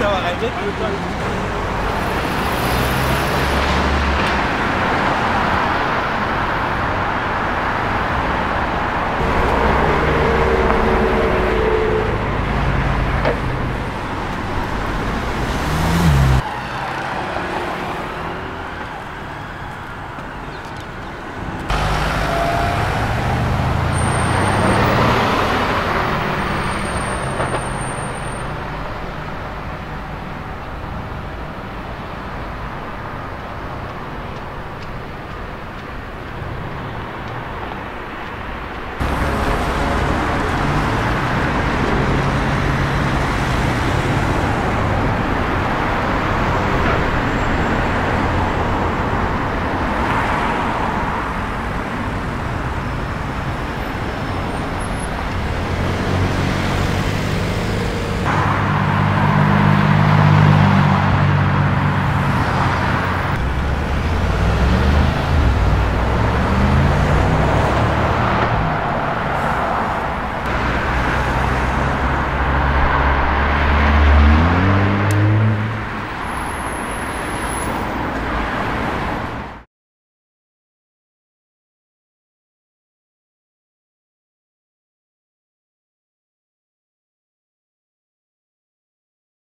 ça va arrêter.